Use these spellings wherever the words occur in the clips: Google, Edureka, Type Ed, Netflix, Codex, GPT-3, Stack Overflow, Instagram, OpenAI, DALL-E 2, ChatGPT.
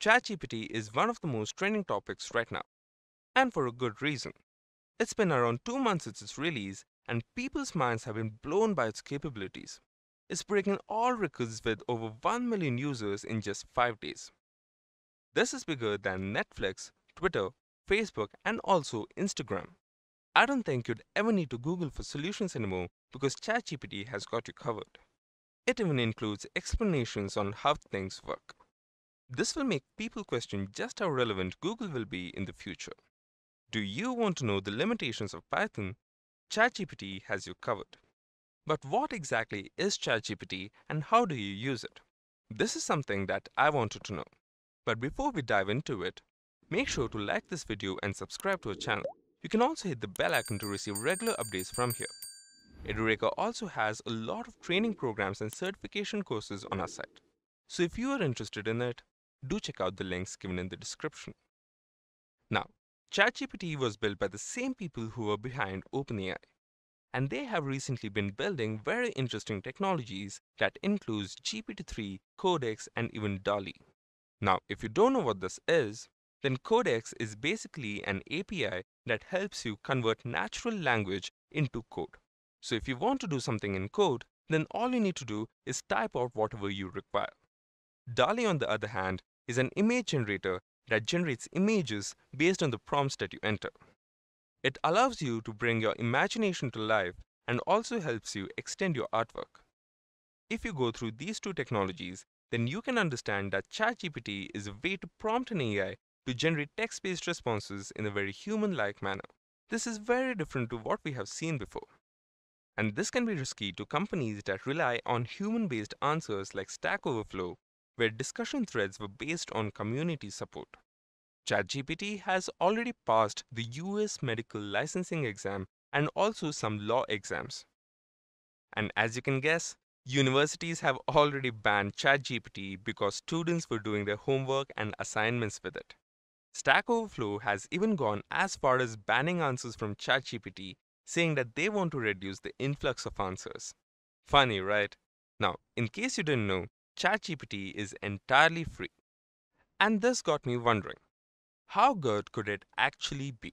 ChatGPT is one of the most trending topics right now, and for a good reason. It's been around 2 months since its release, and people's minds have been blown by its capabilities. It's breaking all records with over 1 million users in just 5 days. This is bigger than Netflix, Twitter, Facebook, and also Instagram. I don't think you'd ever need to Google for solutions anymore because ChatGPT has got you covered. It even includes explanations on how things work. This will make people question just how relevant Google will be in the future. Do you want to know the limitations of Python? ChatGPT has you covered. But what exactly is ChatGPT and how do you use it? This is something that I wanted to know. But before we dive into it, make sure to like this video and subscribe to our channel. You can also hit the bell icon to receive regular updates from here. Edureka also has a lot of training programs and certification courses on our site. So if you are interested in it, do check out the links given in the description. Now, ChatGPT was built by the same people who were behind OpenAI, and they have recently been building very interesting technologies that includes GPT-3, Codex, and even DALL-E. Now, if you don't know what this is, then Codex is basically an API that helps you convert natural language into code. So if you want to do something in code, then all you need to do is type out whatever you require. DALL-E, on the other hand, is an image generator that generates images based on the prompts that you enter. It allows you to bring your imagination to life and also helps you extend your artwork. If you go through these two technologies, then you can understand that ChatGPT is a way to prompt an AI to generate text-based responses in a very human-like manner. This is very different to what we have seen before. And this can be risky to companies that rely on human-based answers like Stack Overflow, where discussion threads were based on community support. ChatGPT has already passed the US medical licensing exam and also some law exams. And as you can guess, universities have already banned ChatGPT because students were doing their homework and assignments with it. Stack Overflow has even gone as far as banning answers from ChatGPT, saying that they want to reduce the influx of answers. Funny, right? Now, in case you didn't know, ChatGPT is entirely free. And this got me wondering, how good could it actually be?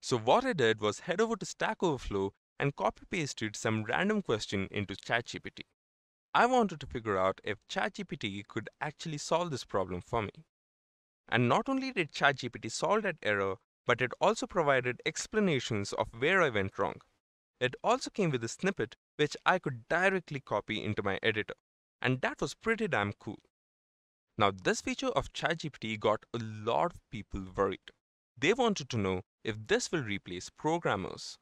So what I did was head over to Stack Overflow and copy-pasted some random question into ChatGPT. I wanted to figure out if ChatGPT could actually solve this problem for me. And not only did ChatGPT solve that error, but it also provided explanations of where I went wrong. It also came with a snippet which I could directly copy into my editor. And that was pretty damn cool. Now, this feature of ChatGPT got a lot of people worried. They wanted to know if this will replace programmers.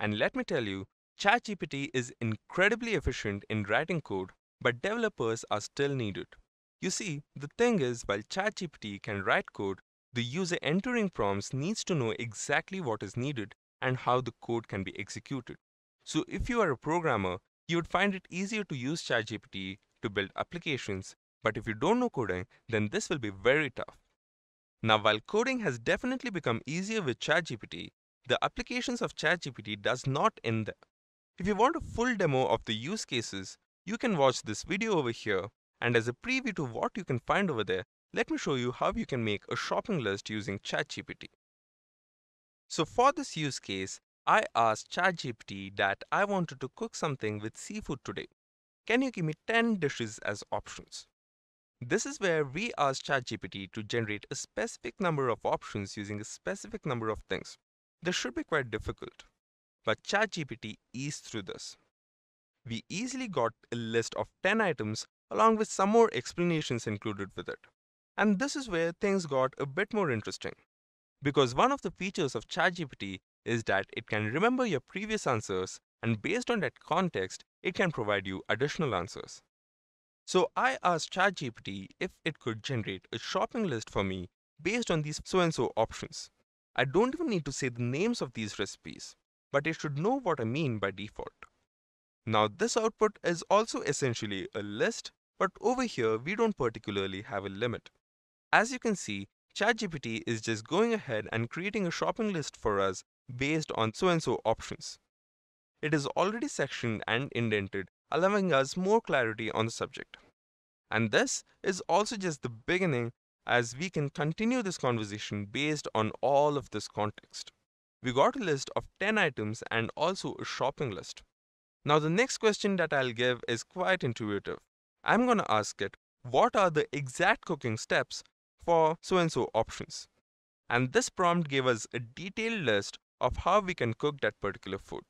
And let me tell you, ChatGPT is incredibly efficient in writing code, but developers are still needed. You see, the thing is, while ChatGPT can write code, the user entering prompts needs to know exactly what is needed and how the code can be executed. So if you are a programmer, you would find it easier to use ChatGPT to build applications, but if you don't know coding, then this will be very tough. Now, while coding has definitely become easier with ChatGPT, the applications of ChatGPT does not end there. If you want a full demo of the use cases, you can watch this video over here, and as a preview to what you can find over there, let me show you how you can make a shopping list using ChatGPT. So for this use case, I asked ChatGPT that I wanted to cook something with seafood today. Can you give me 10 dishes as options? This is where we asked ChatGPT to generate a specific number of options using a specific number of things. This should be quite difficult, but ChatGPT eased through this. We easily got a list of 10 items along with some more explanations included with it. And this is where things got a bit more interesting, because one of the features of ChatGPT is that it can remember your previous answers, and based on that context, it can provide you additional answers. So I asked ChatGPT if it could generate a shopping list for me based on these so-and-so options. I don't even need to say the names of these recipes, but it should know what I mean by default. Now, this output is also essentially a list, but over here, we don't particularly have a limit. As you can see, ChatGPT is just going ahead and creating a shopping list for us based on so-and-so options. It is already sectioned and indented, allowing us more clarity on the subject. And this is also just the beginning, as we can continue this conversation based on all of this context. We got a list of 10 items and also a shopping list. Now the next question that I'll give is quite intuitive. I'm going to ask it, what are the exact cooking steps for so-and-so options? And this prompt gave us a detailed list of how we can cook that particular food.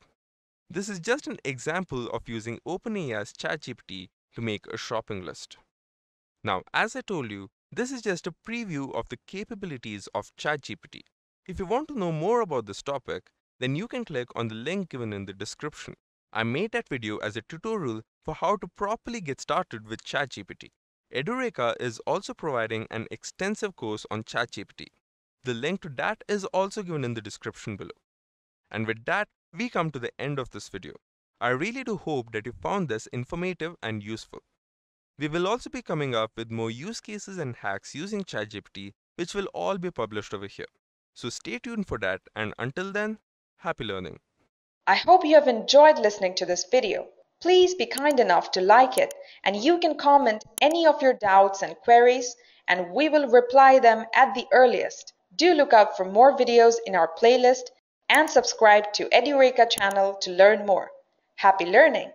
This is just an example of using OpenAI's ChatGPT to make a shopping list. Now, as I told you, this is just a preview of the capabilities of ChatGPT. If you want to know more about this topic, then you can click on the link given in the description. I made that video as a tutorial for how to properly get started with ChatGPT. Edureka is also providing an extensive course on ChatGPT. The link to that is also given in the description below. And with that, we come to the end of this video. I really do hope that you found this informative and useful. We will also be coming up with more use cases and hacks using ChatGPT, which will all be published over here. So stay tuned for that, and until then, happy learning. I hope you have enjoyed listening to this video. Please be kind enough to like it, and you can comment any of your doubts and queries, and we will reply them at the earliest. Do look out for more videos in our playlist and subscribe to Edureka channel to learn more. Happy learning!